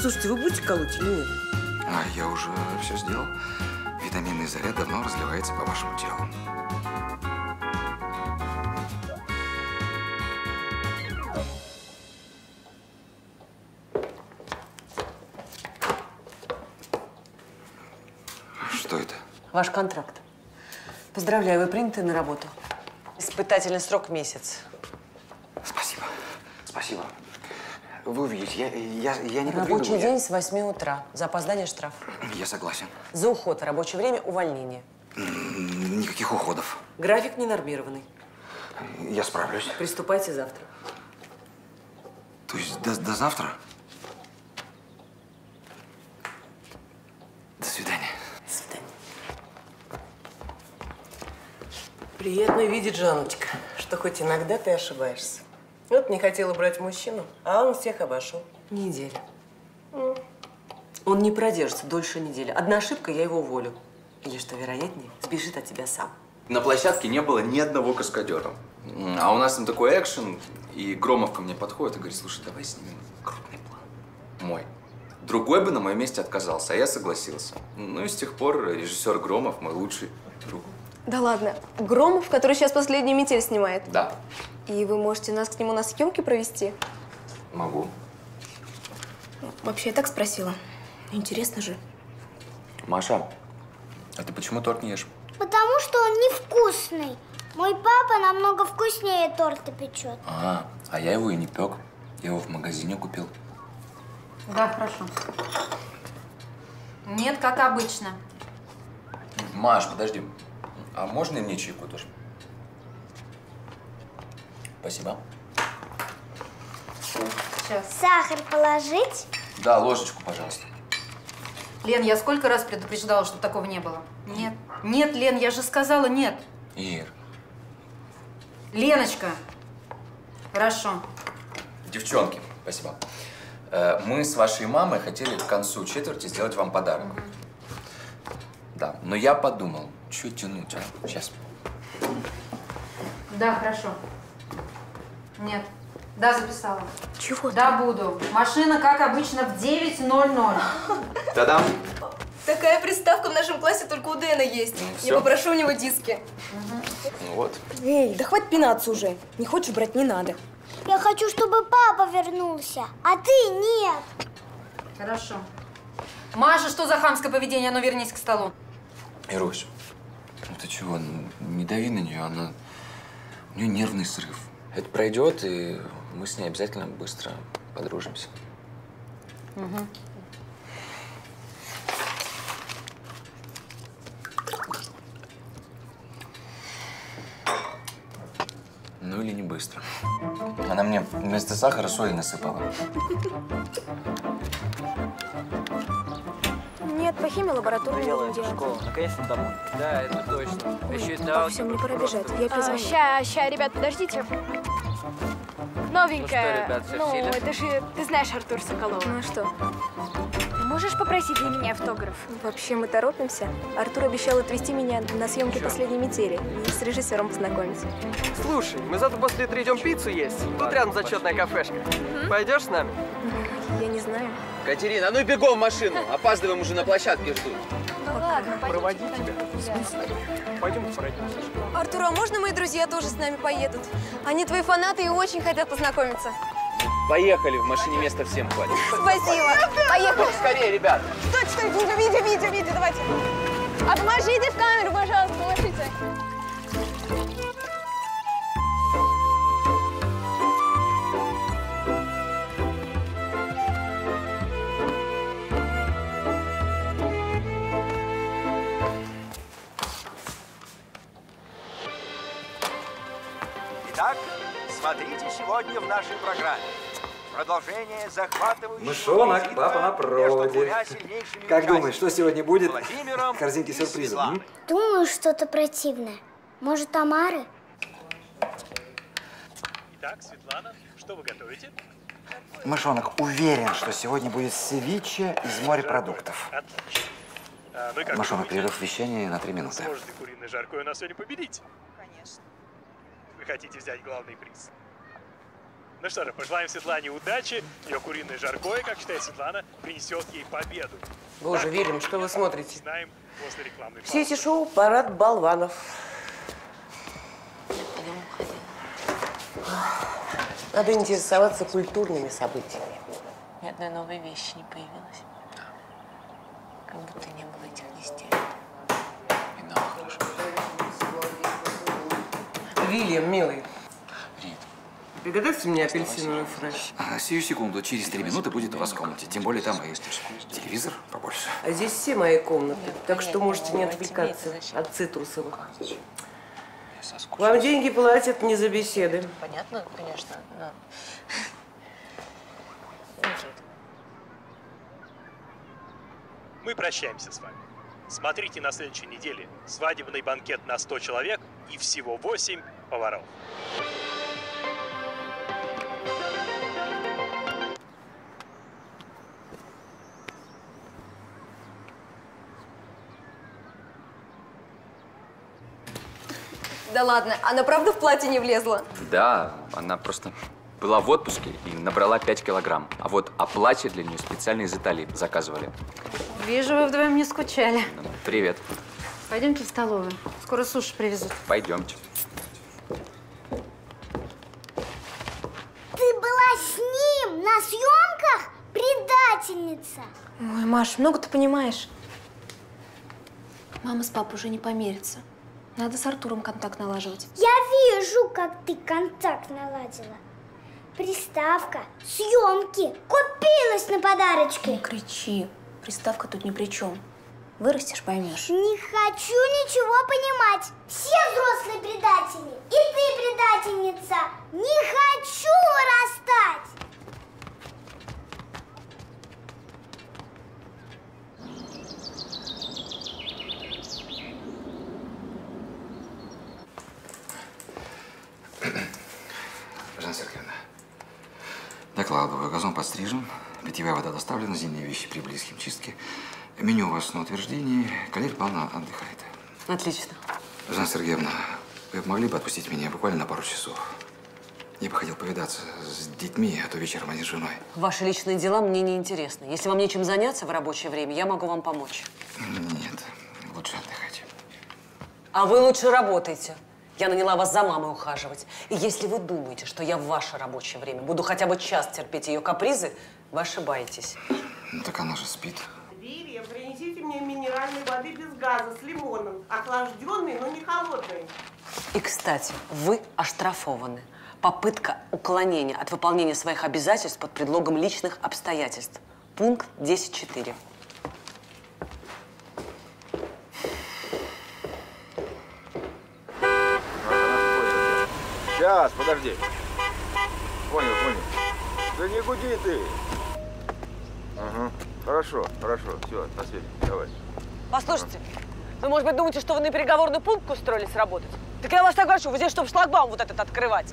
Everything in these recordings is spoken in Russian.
Слушайте, вы будете колоть или нет? А я уже все сделал. Витаминный заряд давно разливается по вашему телу. Что это? Ваш контракт. Поздравляю, вы приняты на работу. Испытательный срок месяц. Спасибо. Спасибо. Вы увидите, я не подведу. Рабочий день с 8 утра. За опоздание штраф. Я согласен. За уход, рабочее время, увольнение. Никаких уходов. График ненормированный. Я справлюсь. Приступайте завтра. То есть до завтра? До свидания. До свидания. Приятно видеть, Жанночка, что хоть иногда ты ошибаешься. Вот не хотела брать мужчину, а он всех обошел. Неделя. Он не продержится дольше недели. Одна ошибка, я его уволю. Или, что вероятнее, сбежит от тебя сам. На площадке не было ни одного каскадера. А у нас там такой экшен, и Громов ко мне подходит и говорит: слушай, давай снимем крупный план. Мой. Другой бы на моем месте отказался, а я согласился. Ну и с тех пор режиссер Громов мой лучший друг. Да ладно, Громов, который сейчас «Последнюю метель» снимает? Да. И вы можете нас к нему на съемки провести? Могу. Вообще, я так спросила. Интересно же. Маша, а ты почему торт не ешь? Потому что он невкусный. Мой папа намного вкуснее торта печет. А я его и не пек. Я его в магазине купил. Да, прошу. Нет, как обычно. Маш, подожди. А можно и мне чайку тоже? Спасибо. Сейчас. Сахар положить? Да, ложечку, пожалуйста. Лен, я сколько раз предупреждала, чтобы такого не было? Нет. Нет, Лен, я же сказала нет. Ир. Леночка. Хорошо. Девчонки, спасибо. Мы с вашей мамой хотели к концу четверти сделать вам подарок. Да, но я подумал, что тянуть, а? Сейчас. Да, хорошо. Нет. Да, записала. Чего? Да, буду. Машина, как обычно, в 9:00. Та-дам. Такая приставка в нашем классе только у Дэна есть. Я попрошу у него диски. Ну вот. Эй, да хватит пинаться уже. Не хочешь брать, не надо. Я хочу, чтобы папа вернулся, а ты нет. Хорошо. Маша, что за хамское поведение? А ну, вернись к столу. Ирусь, ну ты чего? Не дави на нее, она… У нее нервный срыв. Это пройдет, и мы с ней обязательно быстро подружимся. Угу. Ну или не быстро. Она мне вместо сахара соль насыпала. Нет, по химии лабораторию не делаем. Наконец-то домой. Да, это точно. По всем не пора бежать. Я перезвоню. Ща, ребят, подождите. Новенькая. Ну, это же, ты знаешь Артура Соколова. Ну что? Можешь попросить для меня автограф? Вообще мы торопимся. Артур обещал отвезти меня на съемки «Последней метели» и с режиссером познакомиться. Слушай, мы завтра после утра идем пиццу есть. Тут рядом зачетная кафешка. Пойдешь с нами? Я не знаю. Катерина, ну и бегом в машину. Опаздываем, уже на площадке ждут. Ну ладно, проводи тебя. Пойдем пройдемся. Артур, а можно мои друзья тоже с нами поедут? Они твои фанаты и очень хотят познакомиться. Поехали, в машине места всем хватит. Спасибо. Поехали. Скорее, ребята. Точно, видео, давайте. Обмажите в камеру, пожалуйста, положите. Итак, смотрите сегодня в нашей программе. Продолжение захватывающего... Мышонок, папа на проводе. Как думаешь, что сегодня будет? Корзинки сюрпризов. Думаю, что-то противное. Может, Тамары? Итак, Светлана, что вы готовите? Мышонок уверен, что сегодня будет севиче из морепродуктов. Отлично. Мышонок, перерыв вещания на 3 минуты. Сможете куриное жаркое у нас сегодня победить? Конечно. Вы хотите взять главный приз? Ну что же, пожелаем Светлане удачи. Ее куриное жаркое, как считает Светлана, принесет ей победу. Боже, так, верим, что вы смотрите. Знаем, после рекламной все эти шоу – парад болванов. Надо интересоваться культурными событиями. Ни одной новой вещи не появилось. Да. Как будто не было этих нестериев. И нам хорошо. Вильям, милый. Приготовьте мне апельсиновую фреш. Сию секунду, через 3 минуты будет у вас в комнате. Тем более там и телевизор побольше. А здесь все мои комнаты, так что можете не отвлекаться от цитрусовых. Вам деньги платят не за беседы. Понятно, конечно, но... Мы прощаемся с вами. Смотрите на следующей неделе свадебный банкет на 100 человек и всего 8 поваров. Да ладно, она правда в платье не влезла? Да, она просто была в отпуске и набрала 5 килограмм. А вот платье для нее специально из Италии заказывали. Вижу, вы вдвоем не скучали. Привет. Пойдемте в столовую. Скоро суши привезут. Пойдемте. Ты была с ним на съемках, предательница! Ой, Маш, много ты понимаешь. Мама с папой уже не помирятся. Надо с Артуром контакт налаживать. Я вижу, как ты контакт наладила. Приставка, съемки, купилась на подарочки. Не кричи. Приставка тут ни при чем. Вырастешь, поймешь. Не хочу ничего понимать. Все взрослые предатели. И ты предательница. Не хочу растать. Жанна Сергеевна, докладываю, газон подстрижен, питьевая вода доставлена, зимние вещи прибыли из химчистки. Меню у вас на утверждении, Калерия Павловна отдыхает. Отлично. Жанна Сергеевна, вы могли бы отпустить меня буквально на пару часов? Я бы хотел повидаться с детьми, а то вечером они с женой. Ваши личные дела мне не интересны. Если вам нечем заняться в рабочее время, я могу вам помочь. Нет, лучше отдыхать. А вы лучше работайте. Я наняла вас за мамой ухаживать. И если вы думаете, что я в ваше рабочее время буду хотя бы час терпеть ее капризы, вы ошибаетесь. Ну, так она же спит. Вильям, принесите мне минеральной воды без газа с лимоном. Охлажденной, но не холодной. И, кстати, вы оштрафованы. Попытка уклонения от выполнения своих обязательств под предлогом личных обстоятельств. Пункт 10.4. Сейчас, подожди. Понял, понял. Да не гуди ты. Ага. Хорошо, хорошо. Все, на связи. Давай. Послушайте, вы, может быть, думаете, что вы на переговорный пункт устроились работать? Так я вас соглашу, вы здесь, чтобы шлагбаум вот этот открывать.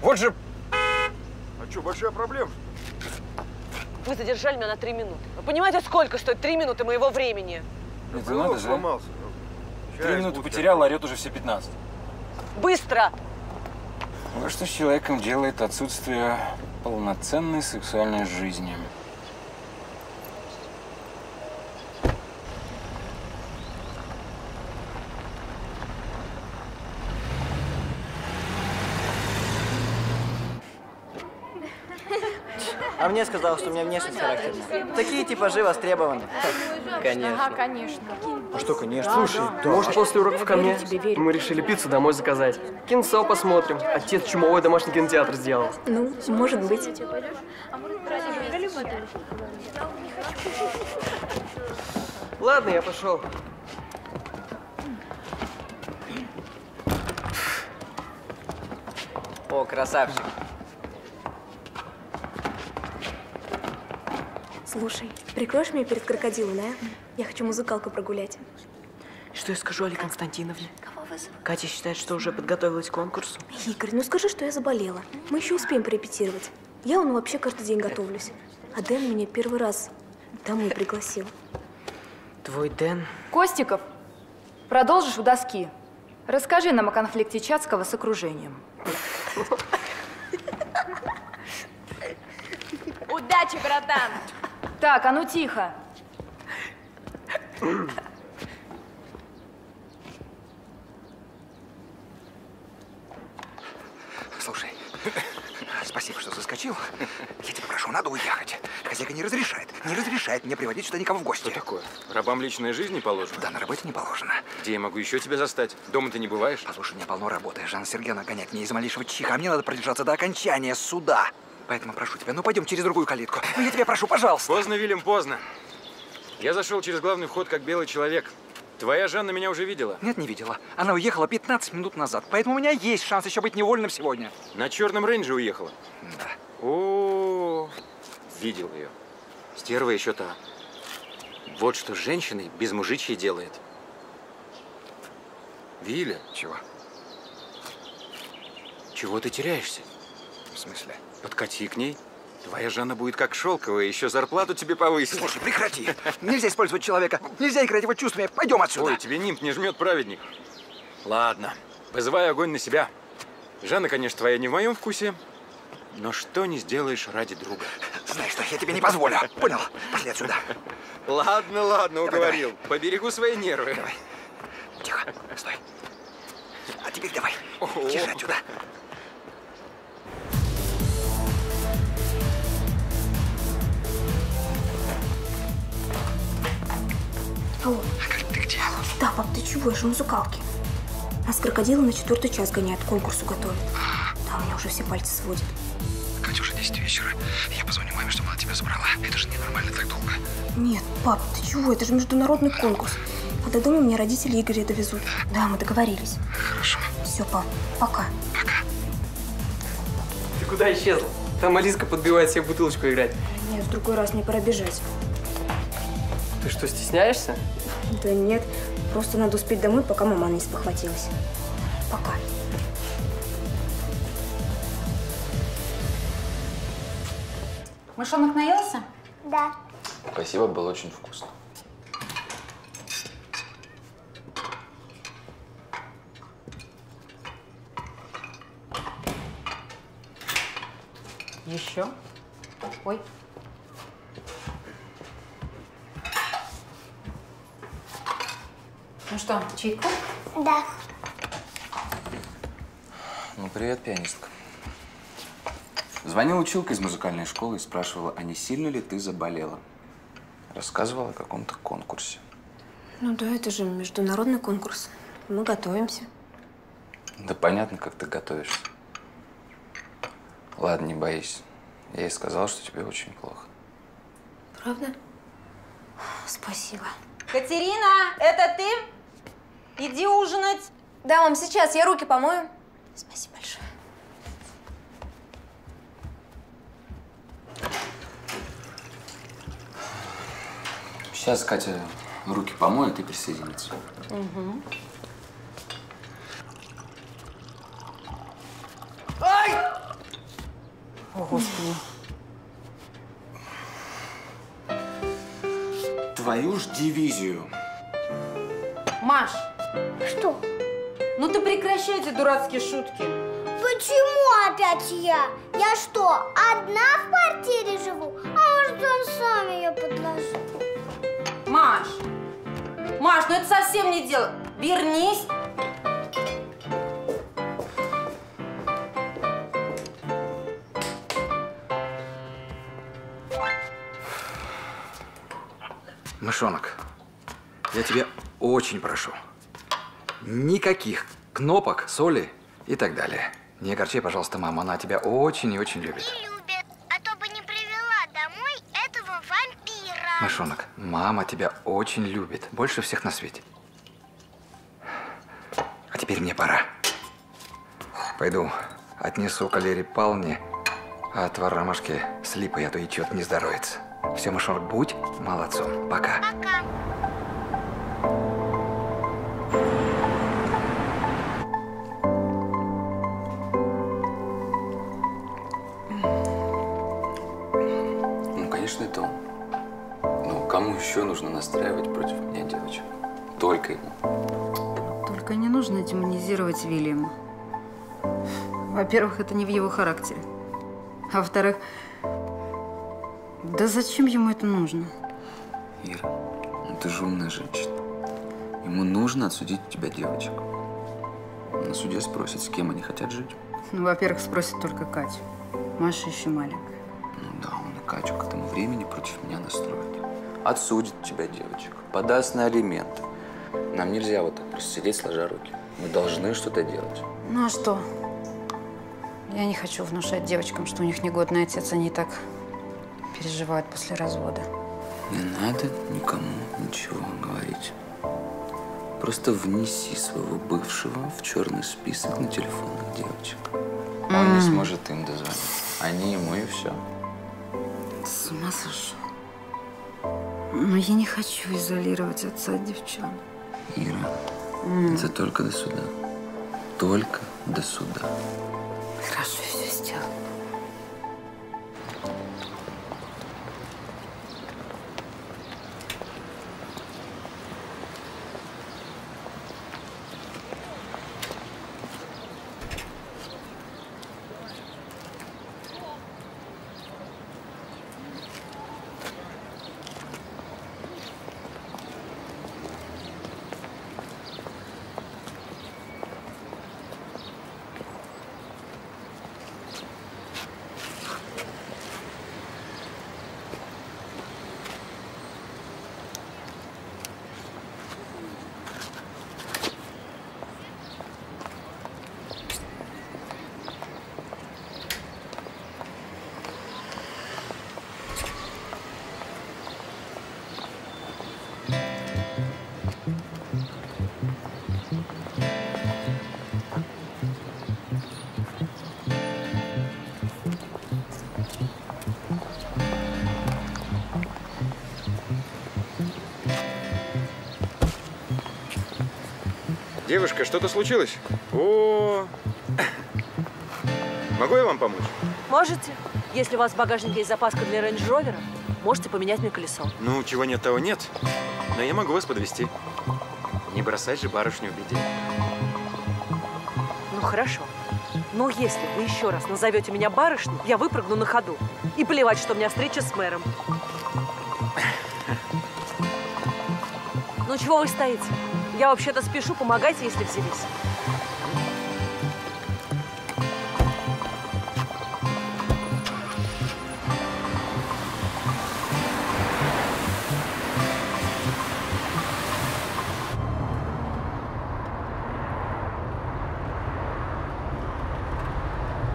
Вот же… А что, большая проблема, что ли? Вы задержали меня на 3 минуты. Вы понимаете, сколько стоит 3 минуты моего времени? Это ну, надо же, сломался. 3 минуты потерял, орет уже все 15. Быстро! Вот что с человеком делает отсутствие полноценной сексуальной жизни. А мне сказал, что у меня внешность характерна. Такие типажи востребованы. Конечно. Ага, конечно. А что, конечно? Слушай, да. Может, после уроков ко мне? Мы решили пиццу домой заказать. Кинцо посмотрим. Отец чумовой домашний кинотеатр сделал. Ну, может быть. Ладно, я пошел. О, красавчик. Слушай, прикроешь меня перед крокодилом, да? Я хочу музыкалку прогулять. Что я скажу Али Константиновне? Кого вызову? Катя считает, что уже подготовилась к конкурсу. Игорь, ну скажи, что я заболела. Мы еще успеем порепетировать. Я вообще каждый день готовлюсь. А Дэн меня первый раз домой пригласил. Твой Дэн… Костиков, продолжишь у доски. Расскажи нам о конфликте Чацкого с окружением. Удачи, братан! Так, а ну тихо. Слушай, спасибо, что заскочил. Я тебя прошу, надо уехать. Хозяйка не разрешает. Не разрешает мне приводить сюда никого в гости. Что такое? Рабам личная жизнь не положена? Да, на работе не положено. Где я могу еще тебя застать? Дома ты не бываешь? Послушай, у меня полно работы. Жанна Сергеевна гоняет меня из малейшего чиха. А мне надо продержаться до окончания суда. Поэтому прошу тебя, ну пойдем через другую калитку. Ну я тебя прошу, пожалуйста. Поздно, Вильям, поздно. Я зашел через главный вход, как белый человек. Твоя Жанна меня уже видела? Нет, не видела. Она уехала 15 минут назад. Поэтому у меня есть шанс еще быть невольным сегодня. На черном рейндже уехала? Да. О-о-о. Видел ее. Стерва еще та. Вот что с женщиной без мужичьей делает. Виля. Чего? Чего ты теряешься? В смысле? Подкати к ней. Твоя Жанна будет как шелковая, еще зарплату тебе повысит. Слушай, прекрати. Нельзя использовать человека. Нельзя играть его чувствами. Пойдем отсюда. Ой, тебе нимб не жмет, праведник. Ладно. Вызывай огонь на себя. Жанна, конечно, твоя не в моем вкусе, но что не сделаешь ради друга. Знаешь что, я тебе не позволю. Понял? Пошли отсюда. Ладно, ладно, уговорил. Давай. Поберегу свои нервы. Давай. Тихо. Стой. А теперь давай. Тише отсюда. Алло. Ты где? Да, пап, ты чего? Я же музыкалки. Нас крокодилы на 4-й час гоняют, к конкурсу готовят. Да, у меня уже все пальцы сводят. Катюша, 10 вечера. Я позвоню маме, чтобы она тебя забрала. Это же ненормально так долго. Нет, пап, ты чего? Это же международный конкурс. А до дома мне родители Игоря довезут. Да, мы договорились. Хорошо. Все, пап, пока. Пока. Ты куда исчезла? Там Алиска подбивает себе бутылочку играть. Нет, в другой раз мне пора бежать. Ты что, стесняешься? Да нет, просто надо успеть домой, пока мама не спохватилась. Пока. Мышонок наелся? Да. Спасибо, было очень вкусно. Еще? Ой. Ну что, чайку? Да. Ну, привет, пианистка. Звонила училка из музыкальной школы и спрашивала, а не сильно ли ты заболела? Рассказывала о каком-то конкурсе. Ну да, это же международный конкурс. Мы готовимся. Да понятно, как ты готовишься. Ладно, не боись. Я ей сказала, что тебе очень плохо. Правда? Спасибо. Катерина, это ты? Иди ужинать. Да, мам, сейчас я руки помою. Спасибо большое. Сейчас Катя руки помоет и присоединится. Угу. Ай! О, Господи. Твою ж дивизию. Маш! Что? Ну ты прекращай эти дурацкие шутки. Почему опять я? Я что, одна в квартире живу? А может, он сам ее подложил? Маш! Маш, ну это совсем не дело. Вернись. Мышонок, я тебя очень прошу. Никаких кнопок, соли и так далее. Не огорчай, пожалуйста, маму. Она тебя очень и очень любит. Не любит, а то бы не привела домой этого вампира. Мышонок, мама тебя очень любит. Больше всех на свете. А теперь мне пора. Пойду отнесу Калерии Павловне, а отвар ромашки с липой, а то и чего-то не здоровится. Все, мышонок, будь молодцом. Пока. Пока. Ну, конечно, это он. Но кому еще нужно настраивать против меня девочек? Только ему. Только не нужно демонизировать Вильяма. Во-первых, это не в его характере. А во-вторых, да зачем ему это нужно? Ира, ну ты же умная женщина. Ему нужно отсудить у тебя девочек. На суде спросит, с кем они хотят жить. Ну, во-первых, спросит только Катю. Маша еще маленькая. Ну да, он и Катю к этому времени против меня настроит. Отсудит тебя девочек, подаст на алименты. Нам нельзя вот так просто сидеть, сложа руки. Мы должны что-то делать. Ну а что? Я не хочу внушать девочкам, что у них негодный отец, они и так переживают после развода. Не надо никому ничего говорить. Просто внеси своего бывшего в черный список на телефонных девочек. Он не сможет им дозвонить. Они ему и все. С ума сошел. Но я не хочу изолировать отца от девчонок. Ира, это только до суда. Только до суда. Хорошо, все сделал. Девушка, что-то случилось? О, могу я вам помочь? Можете. Если у вас в багажнике есть запаска для рейндж-ровера, можете поменять мне колесо. Ну, чего нет, того нет. Но я могу вас подвести. Не бросать же барышню в беде. Ну, хорошо. Но если вы еще раз назовете меня барышней, я выпрыгну на ходу. И плевать, что у меня встреча с мэром. Ну, чего вы стоите? Я вообще-то спешу, помогайте, если взялись.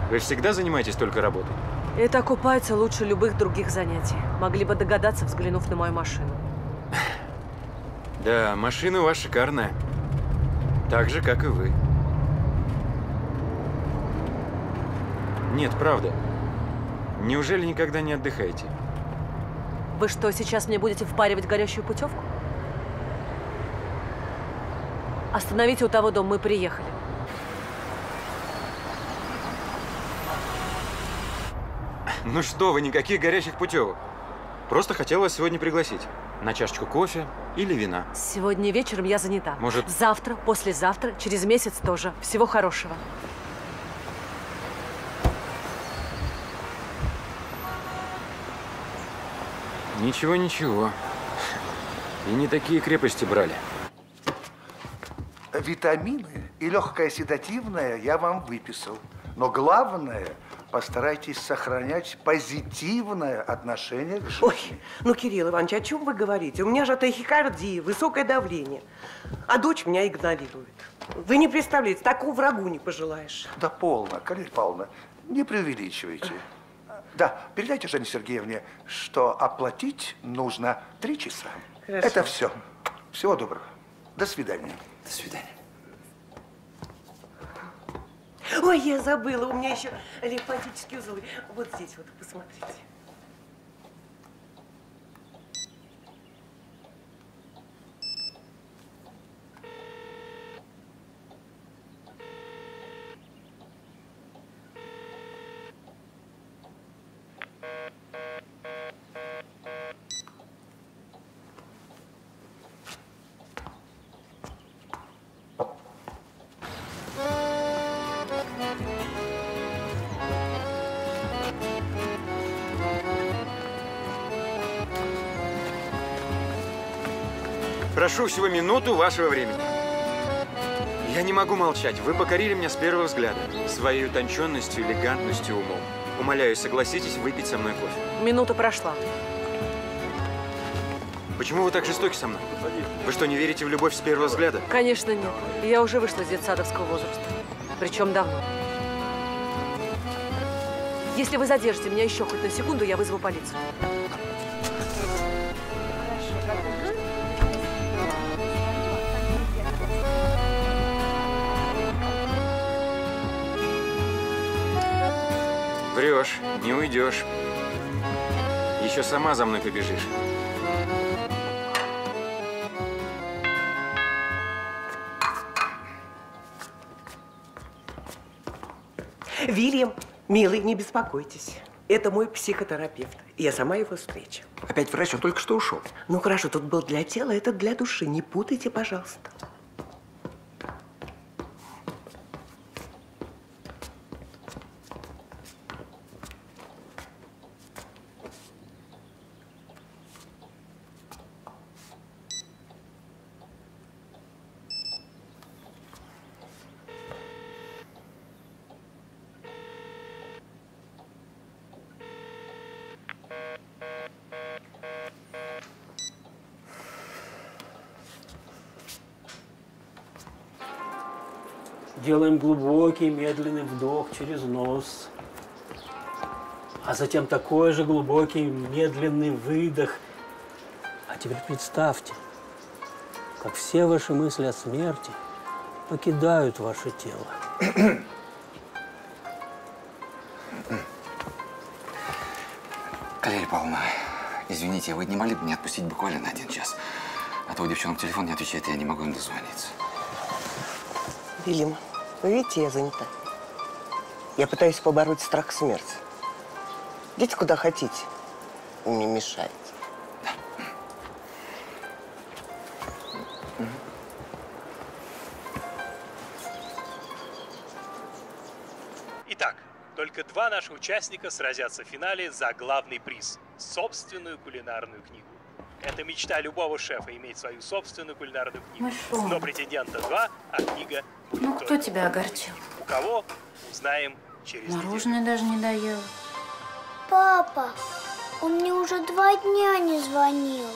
Вы всегда занимаетесь только работой? Это окупается лучше любых других занятий. Могли бы догадаться, взглянув на мою машину. Да, машина у вас шикарная. Так же, как и вы. Нет, правда. Неужели никогда не отдыхаете? Вы что, сейчас мне будете впаривать горящую путевку? Остановите у того дома, мы приехали. Ну что вы, никаких горящих путевок. Просто хотела вас сегодня пригласить на чашечку кофе или вина. Сегодня вечером я занята. Может… Завтра, послезавтра, через месяц тоже. Всего хорошего. Ничего, ничего. И не такие крепости брали. Витамины и легкое седативное я вам выписал. Но главное… Постарайтесь сохранять позитивное отношение к жизни. Ой, ну, Кирилл Иванович, о чем вы говорите? У меня же тахикардия, высокое давление. А дочь меня игнорирует. Вы не представляете, такого врагу не пожелаешь. Да полно, Калерия Павловна, не преувеличивайте. Да, передайте Жанне Сергеевне, что оплатить нужно 3 часа. Хорошо. Это все. Всего доброго. До свидания. До свидания. Ой, я забыла, у меня еще лимфатический узел. Вот здесь вот, посмотрите. Прошу всего минуту вашего времени. Я не могу молчать. Вы покорили меня с первого взгляда. Своей утонченностью, элегантностью, умом. Умоляю, согласитесь выпить со мной кофе. Минута прошла. Почему вы так жестоки со мной? Вы что, не верите в любовь с первого взгляда? Конечно, нет. Я уже вышла из детсадовского возраста. Причем давно. Если вы задержите меня еще хоть на секунду, я вызову полицию. Врешь, не уйдешь. Еще сама за мной побежишь. Вильям, милый, не беспокойтесь. Это мой психотерапевт. Я сама его встречу. Опять врач? Он только что ушел. Ну хорошо, тут был для тела, это для души. Не путайте, пожалуйста. Делаем глубокий, медленный вдох через нос, а затем такой же глубокий, медленный выдох. А теперь представьте, как все ваши мысли о смерти покидают ваше тело. Калерия Павловна, извините, вы не могли бы меня отпустить буквально на 1 час? А то у девчонок телефон не отвечает, я не могу им дозвониться. Вильям. Вы видите, я занята. Я пытаюсь побороть страх смерти. Идите куда хотите. Вы мне мешаете. Да. Итак, только 2 наших участника сразятся в финале за главный приз – собственную кулинарную книгу. Это мечта любого шефа – иметь свою собственную кулинарную книгу. Ну, но претендента 2, а книга… Ну, кто тебя огорчил? У кого? Узнаем через неделю. Мороженое даже не доела. Папа, он мне уже 2 дня не звонил.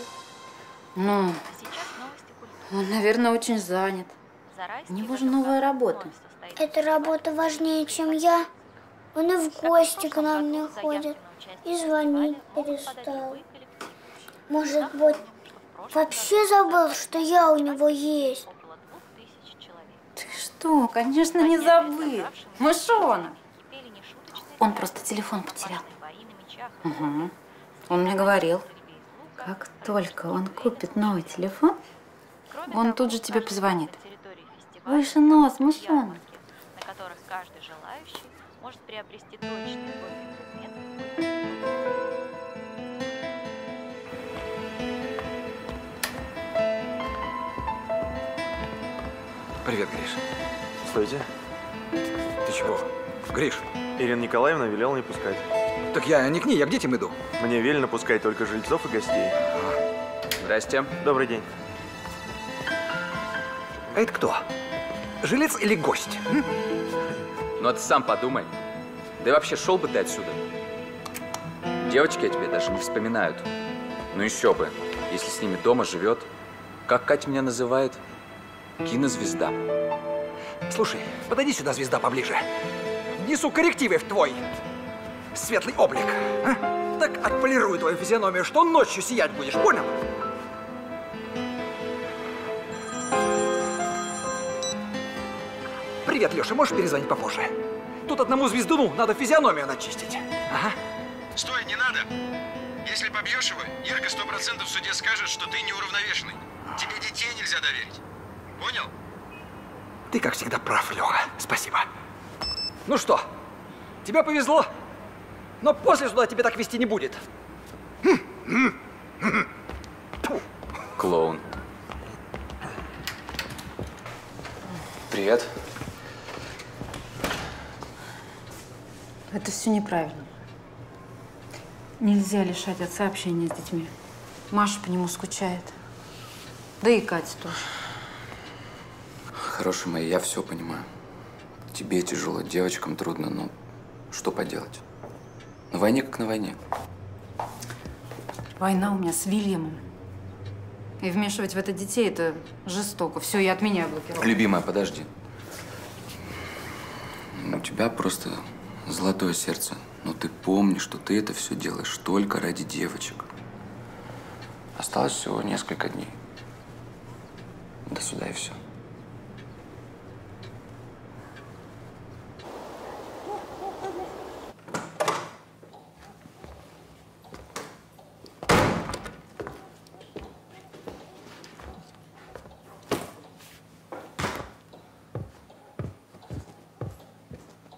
Ну, он, наверное, очень занят. У него же новая работа. Эта работа важнее, чем я. Он и в гости к нам не ходит. И звонить перестал. Может быть, вообще забыл, что я у него есть. Ты что? Конечно, не забыл. Мышонок. Он просто телефон потерял. Угу. Он мне говорил. Как только он купит новый телефон, он тут же тебе позвонит. Выше нос, мужчина. На которых каждый желающий может приобрести точный предмет. Привет, Гриш. Стойте. Ты чего? Гриш. Ирина Николаевна велела не пускать. Так я не к ней, я к детям иду. Мне велено пускать только жильцов и гостей. Здрасте. Добрый день. А это кто? Жилец или гость? М? Ну, а ты сам подумай. Да и вообще, шел бы ты отсюда. Девочки о тебе даже не вспоминают. Ну еще бы, если с ними дома живет, как Катя меня называет, кинозвезда. Слушай, подойди сюда, звезда, поближе. Внесу коррективы в твой светлый облик. А? Так отполирую твою физиономию, что ночью сиять будешь, понял? Привет, Леша, можешь перезвонить попозже? Тут одному звездуну надо физиономию начистить. Ага. Стой, не надо. Если побьешь его, Ирка 100% в суде скажет, что ты неуравновешенный. Тебе детей нельзя доверить. Понял? Ты, как всегда, прав, Леха. Спасибо. Ну что, тебе повезло, но после суда тебе так вести не будет. Клоун. Привет. Это все неправильно. Нельзя лишать отца общения с детьми. Маша по нему скучает. Да и Катя тоже. Хорошая моя, я все понимаю. Тебе тяжело, девочкам трудно, но что поделать? На войне как на войне. Война у меня с Вильямом. И вмешивать в это детей – это жестоко. Все, я отменяю блокировку. Любимая, подожди. У тебя просто золотое сердце. Но ты помни, что ты это все делаешь только ради девочек. Осталось всего несколько дней. До сюда и все.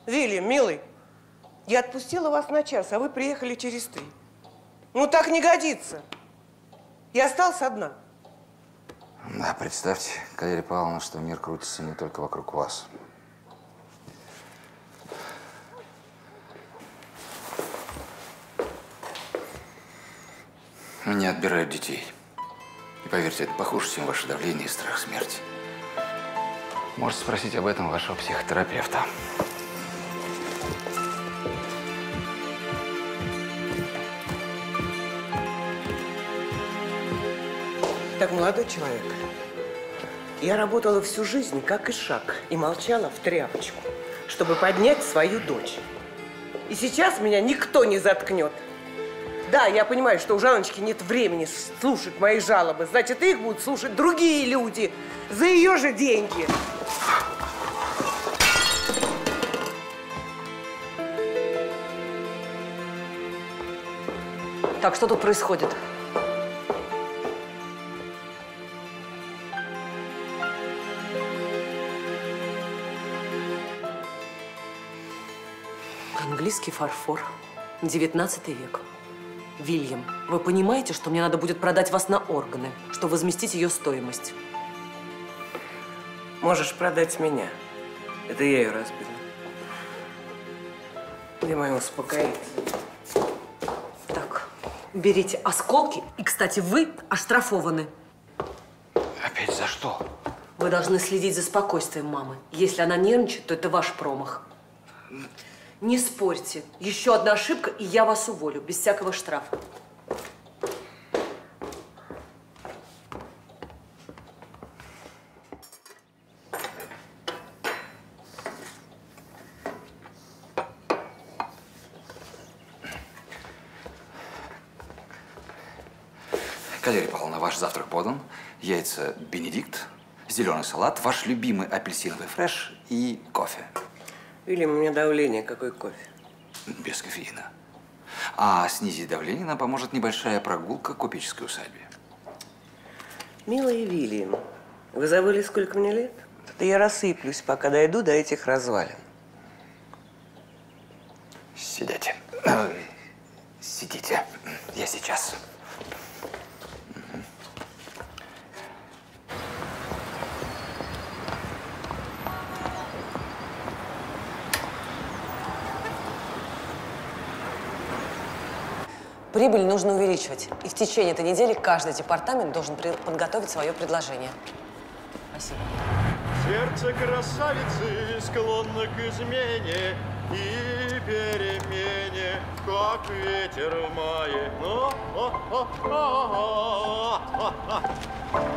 Вильям, милый, я отпустила вас на час, а вы приехали через 3. Ну так не годится. Я осталась одна. Да, представьте, Калерия Павловна, что мир крутится не только вокруг вас. Меня отбирают детей. И поверьте, это похуже, чем ваше давление и страх смерти. Можете спросить об этом вашего психотерапевта. Так, молодой человек, я работала всю жизнь, как Ишак, и молчала в тряпочку, чтобы поднять свою дочь. И сейчас меня никто не заткнет. Да, я понимаю, что у Жанночки нет времени слушать мои жалобы, значит, их будут слушать другие люди за ее же деньги. Так, что тут происходит? Английский фарфор. 19 век. Вильям, вы понимаете, что мне надо будет продать вас на органы, чтобы возместить ее стоимость? Можешь продать меня. Это я ее разбила. Ты моя успокоительница. Так, берите осколки. И, кстати, вы оштрафованы. Опять за что? Вы должны следить за спокойствием мамы. Если она нервничает, то это ваш промах. Не спорьте. Еще одна ошибка, и я вас уволю, без всякого штрафа. Калерия Павловна, ваш завтрак подан. Яйца Бенедикт, зеленый салат, ваш любимый апельсиновый фреш и кофе. Или у меня давление, какой кофе? Без кофеина. А снизить давление нам поможет небольшая прогулка к купеческой усадьбе. Милый Вильям, вы забыли, сколько мне лет? Да я рассыплюсь, пока дойду до этих развалин. Сидите. Сидите. Я сейчас. Прибыль нужно увеличивать. И в течение этой недели каждый департамент должен подготовить свое предложение. Спасибо. Сердце красавицы склонно к измене и перемене, как ветер в мае.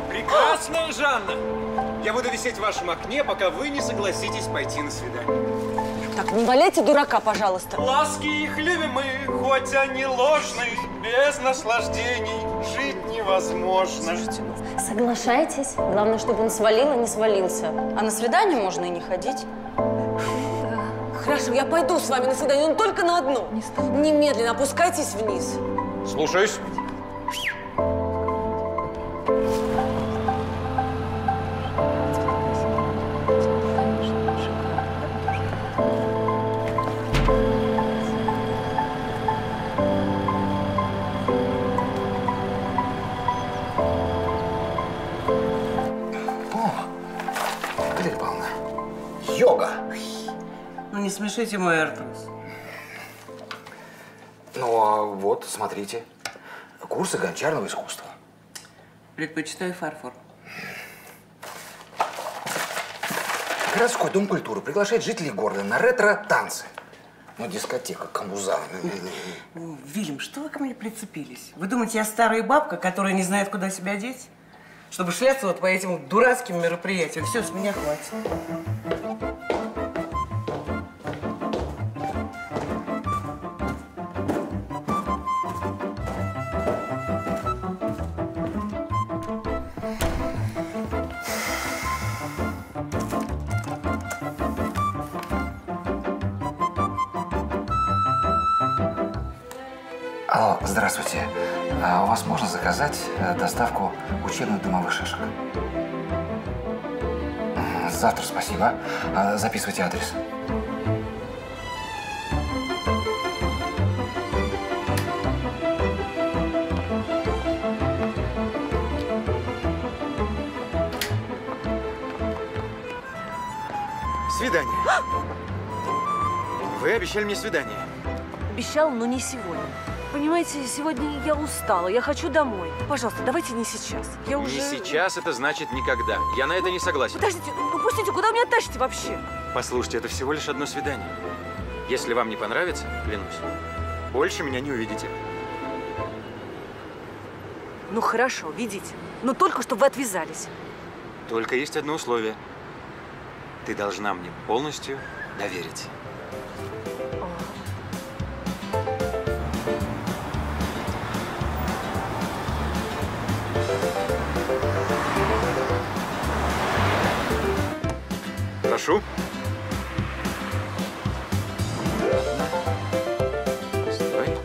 Прекрасно, Жанна! Я буду висеть в вашем окне, пока вы не согласитесь пойти на свидание. Так, не валяйте дурака, пожалуйста. Ласки их любим мы, хоть они ложные, без наслаждений жить невозможно. Слушайте, соглашайтесь. Главное, чтобы он свалил, а не свалился. А на свидание можно и не ходить. Да. Хорошо, я пойду с вами на свидание, но только на одно. Немедленно опускайтесь вниз. Слушаюсь. Не смешите мой артрос. Ну, а вот, смотрите. Курсы гончарного искусства. Предпочитаю фарфор. Городской дом культуры приглашает жителей города на ретро-танцы. Ну, дискотека, камбуза. Вильям, что вы ко мне прицепились? Вы думаете, я старая бабка, которая не знает, куда себя деть? Чтобы шляться вот по этим дурацким мероприятиям. Все, с меня хватит. Здравствуйте. А у вас можно заказать доставку учебных дымовых шишек? Завтра, спасибо. Записывайте адрес. Свидание. Вы обещали мне свидание. Обещал, но не сегодня. Понимаете, сегодня я устала, я хочу домой. Пожалуйста, давайте не сейчас. Я уже... Не сейчас, это значит никогда. Я на это не согласен. Подождите, ну пустите, куда вы меня тащите вообще? Послушайте, это всего лишь одно свидание. Если вам не понравится, клянусь, больше меня не увидите. Ну хорошо, видите. Но только, чтобы вы отвязались. Только есть одно условие. Ты должна мне полностью доверить. Прошу. Стой.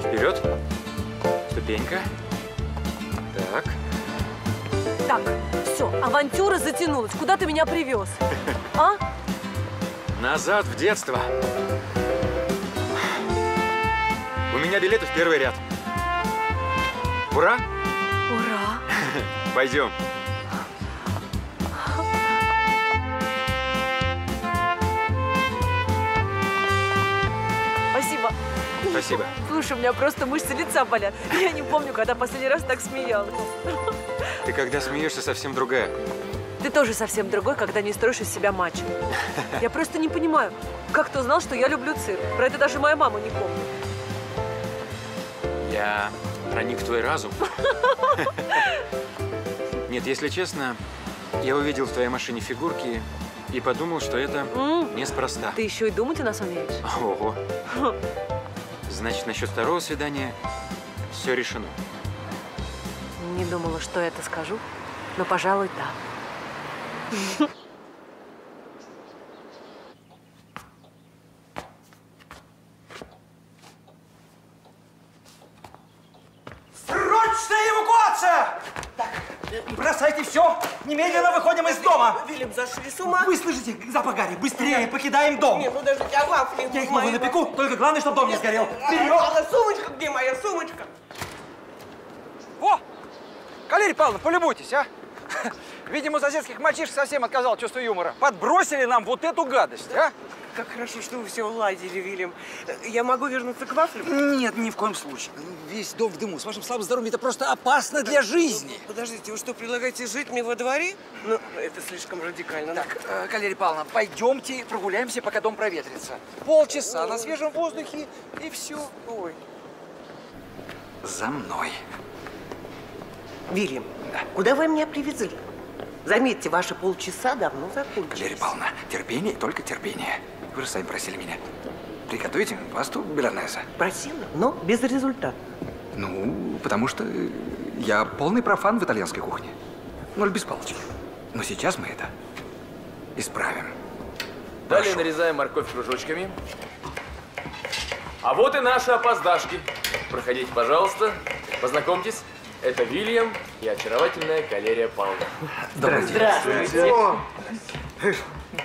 Вперед. Ступенька. Так. Так, все, авантюра затянулась. Куда ты меня привез? А? Назад в детство. У меня билеты в первый ряд. Ура! Ура! Пойдем. Спасибо. Слушай, у меня просто мышцы лица болят. Я не помню, когда последний раз так смеялась. Ты когда смеешься, совсем другая. Ты тоже совсем другой, когда не строишь из себя мачо. Я просто не понимаю, как ты узнал, что я люблю цирк? Про это даже моя мама не помнит. Я проник в твой разум. Нет, если честно, я увидел в твоей машине фигурки и подумал, что это неспроста. Ты еще и думать о нас умеешь. Ого. Значит, насчет второго свидания все решено. Не думала, что это скажу, но, пожалуй, да. Саша! Так, бросайте все, немедленно выходим из дома. Вильям, зашли с ума. Вы слышите запах гари? Быстрее покидаем дом. Не, ну даже я вафли. Я их могу напеку, только главное, чтобы дом не сгорел. Вперед! А сумочка где моя сумочка? Во! Калерия Павловна, полюбуйтесь, а? Видимо, соседских мальчишек совсем отказал чувство юмора. Подбросили нам вот эту гадость, а? Как хорошо, что вы все уладили, Вильям. Я могу вернуться к вафлям? Нет, ни в коем случае. Весь дом в дыму. С вашим слабым здоровьем это просто опасно для жизни. Подождите, вы что, предлагаете жить мне во дворе? Ну, это слишком радикально. Так, Калерия Павловна, пойдемте прогуляемся, пока дом проветрится. Полчаса на свежем воздухе и все. Ой. За мной. Вильям, да. Куда вы меня привезли? Заметьте, ваши полчаса давно закончились. Калерия Павловна, терпение, только терпение. Вы же сами просили меня. Приготовите пасту белонеза. Просила, но безрезультатно. Ну, потому что я полный профан в итальянской кухне. Ноль без палочки. Но сейчас мы это исправим. Далее нарезаем морковь кружочками. А вот и наши опоздашки. Проходите, пожалуйста. Познакомьтесь. Это Вильям и очаровательная Калерия Павловна. Здравствуйте. О,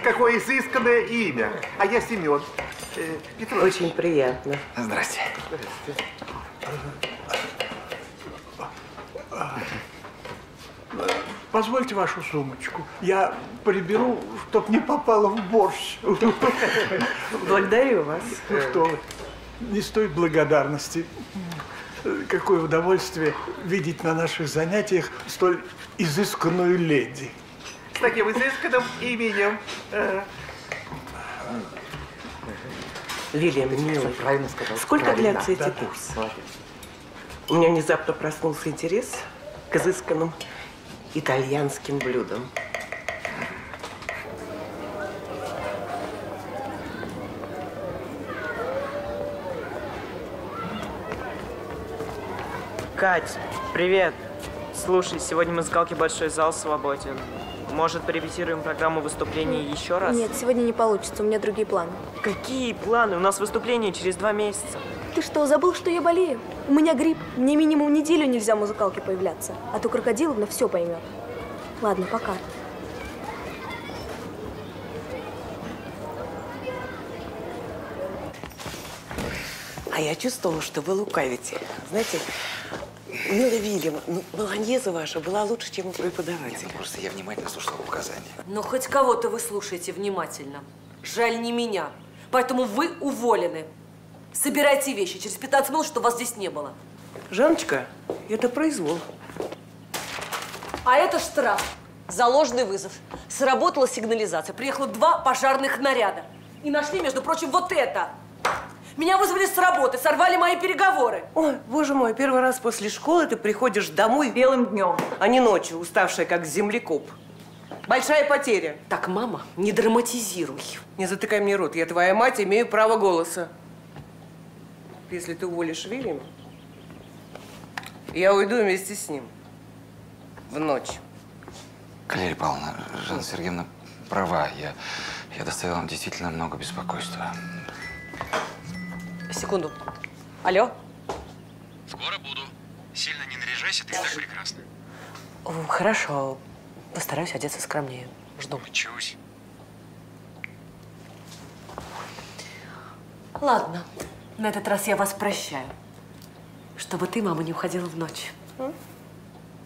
какое изысканное имя. А я Семен Петрович. Очень приятно. Здрасте. Здрасте. Позвольте вашу сумочку. Я приберу, чтоб не попало в борщ. Благодарю вас. Ну что вы, не стоит благодарности. Какое удовольствие видеть на наших занятиях столь изысканную леди. С таким изысканным именем. Вильям, милый, сколько длятся эти курсы? У меня внезапно проснулся интерес к изысканным итальянским блюдам. Кать, привет. Слушай, сегодня в музыкалке «Большой зал» свободен. Может, порепетируем программу выступлений еще раз? Нет, сегодня не получится, у меня другие планы. Какие планы? У нас выступление через 2 месяца. Ты что, забыл, что я болею? У меня грипп. Мне минимум неделю нельзя в музыкалке появляться. А то Крокодиловна все поймет. Ладно, пока. А я чувствовала, что вы лукавите. Знаете, Мила Вильям, болоньеза ваша была лучше, чем у преподавателя. Просто я внимательно слушала указания. Но хоть кого-то вы слушаете внимательно. Жаль, не меня. Поэтому вы уволены. Собирайте вещи через 15 минут, чтобы вас здесь не было. Жанночка, это произвол. А это штраф за ложный вызов. Сработала сигнализация. Приехало 2 пожарных наряда. И нашли, между прочим, вот это. Меня вызвали с работы, сорвали мои переговоры. Ой, боже мой, первый раз после школы ты приходишь домой белым днем, а не ночью, уставшая, как землекоп. Большая потеря. Так, мама, не драматизируй. Не затыкай мне рот, я твоя мать, имею право голоса. Если ты уволишь Вильяма, я уйду вместе с ним. В ночь. Калерия Павловна, Жанна Сергеевна права. Я доставил вам действительно много беспокойства. Секунду. Алло? Скоро буду. Сильно не наряжайся, ты и так прекрасна. Хорошо. Постараюсь одеться скромнее. Жду. Учусь. Ладно. На этот раз я вас прощаю. Чтобы ты, мама, не уходила в ночь.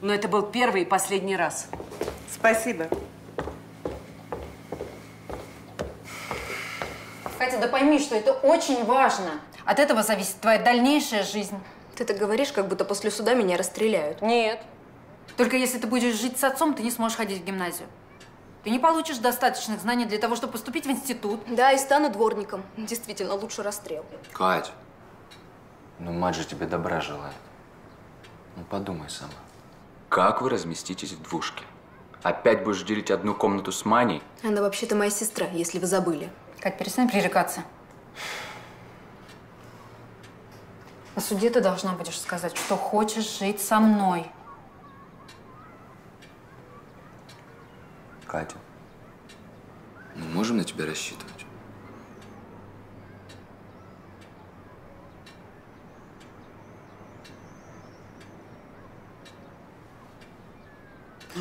Но это был первый и последний раз. Спасибо. Катя, да пойми, что это очень важно. От этого зависит твоя дальнейшая жизнь. Ты так говоришь, как будто после суда меня расстреляют. Нет. Только если ты будешь жить с отцом, ты не сможешь ходить в гимназию. Ты не получишь достаточных знаний для того, чтобы поступить в институт. Да, и стану дворником. Действительно, лучше расстрел. Кать, ну мать же тебе добра желает. Ну подумай сама. Как вы разместитесь в двушке? Опять будешь делить одну комнату с Маней? Она вообще-то моя сестра, если вы забыли. Кать, перестань пререкаться. На суде ты должна будешь сказать, что хочешь жить со мной. Катя, мы можем на тебя рассчитывать?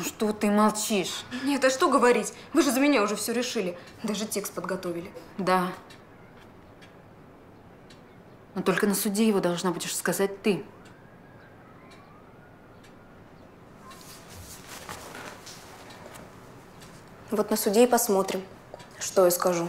Ну что ты молчишь? Нет, а что говорить? Вы же за меня уже все решили. Даже текст подготовили. Да. Но только на суде его должна будешь сказать ты. Вот на суде и посмотрим, что я скажу.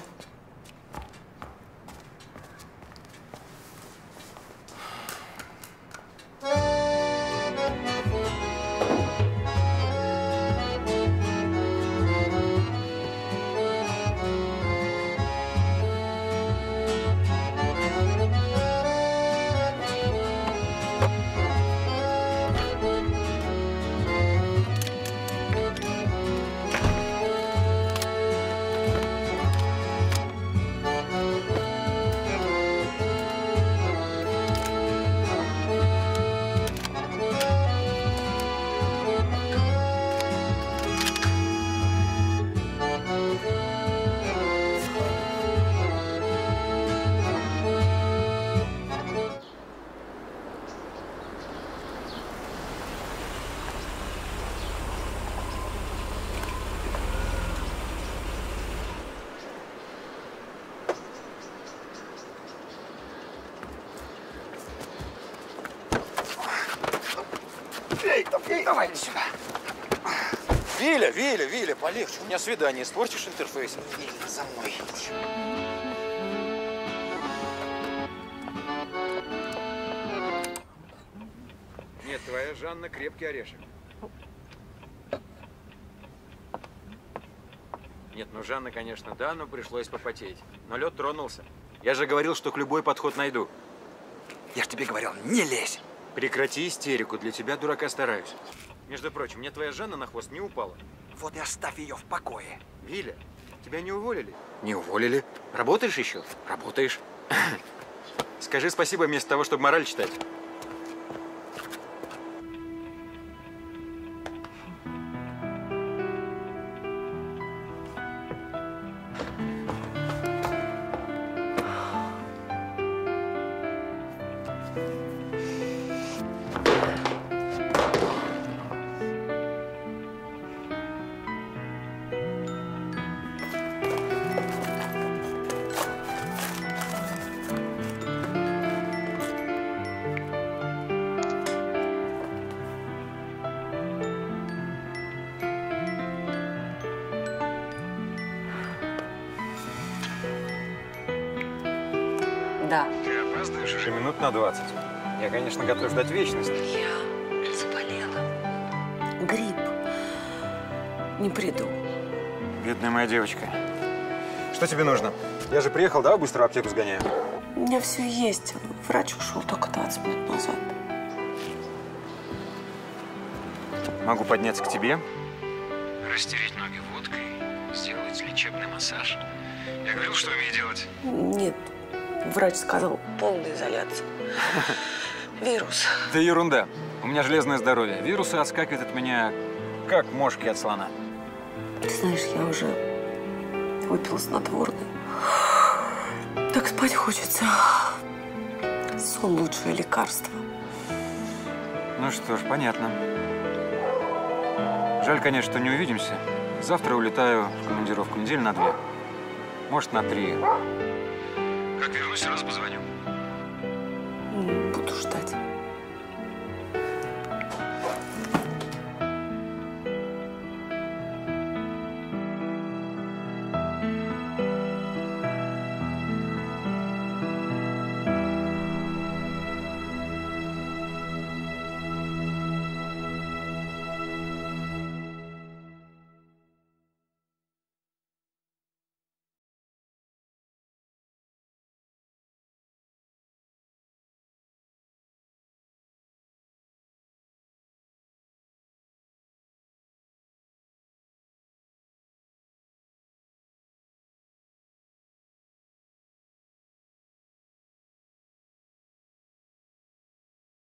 Давай сюда. Виля, полегче. У меня свидание. Испортишь интерфейс. Виля, за мной. Нет, твоя Жанна крепкий орешек. Нет, ну Жанна, конечно, да, но пришлось попотеть. Но лед тронулся. Я же говорил, что к любой подход найду. Я ж тебе говорил, не лезь. Прекрати истерику, для тебя, дурака, стараюсь. Между прочим, мне твоя Жанна на хвост не упала. Вот и оставь ее в покое. Виля, тебя не уволили? Не уволили. Работаешь еще? Работаешь. Скажи спасибо вместо того, чтобы мораль читать. Минут на 20. Я, конечно, готов ждать вечности. Я заболела. Грипп. Не приду. Бедная моя девочка. Что тебе нужно? Я же приехал, да, быстро в аптеку сгоняю? У меня все есть. Врач ушел только 20 минут назад. Могу подняться к тебе. Растереть ноги водкой, сделать лечебный массаж. Я говорил, что умею делать. Нет. Врач сказал, полная изоляция. Вирус. Да ерунда. У меня железное здоровье. Вирусы отскакивают от меня, как мошки от слона. Ты знаешь, я уже выпила снотворное. Так спать хочется. Сон – лучшее лекарство. Ну что ж, понятно. Жаль, конечно, что не увидимся. Завтра улетаю в командировку неделю на 2. Может, на 3. Как вернусь, сразу позвоню.